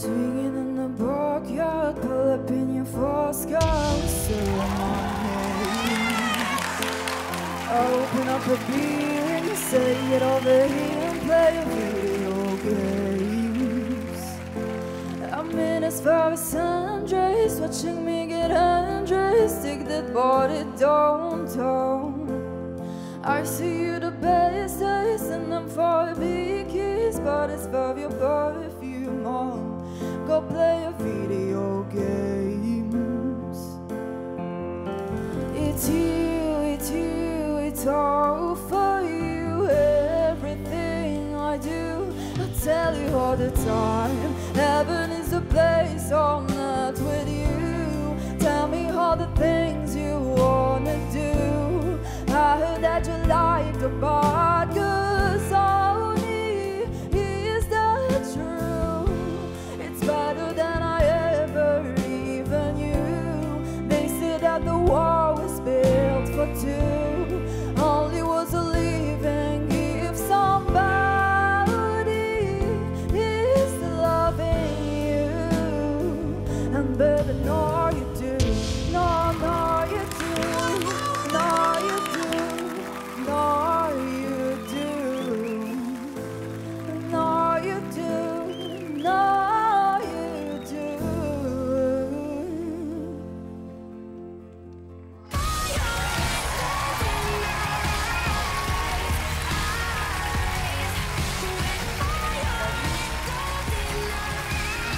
Swinging in the backyard, pull up in your false car. So open up a beer and you say get over here and play video games. I'm in as far as sundries, watching me get undressed. Stick that body downtown. I see you the best days and them for a big kiss, but it's above your perfume on. Go play your video games. It's you, it's you, it's all for you. Everything I do, I tell you all the time. Heaven is the place all night with you. Tell me all the things you wanna do. I heard that you like the podcast on me. Is that true? Better than I ever even knew. They said that the wall was built for two. All it was to leave and give somebody is the love in you. And baby, no you do, no, no you do, no you do, no you do, no you do, no.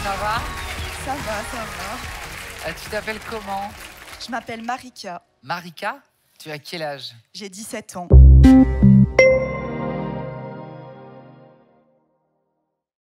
Ça va? Ça va, ça va. Tu t'appelles comment? Je m'appelle Marika. Marika? Tu as quel âge? J'ai 17 ans.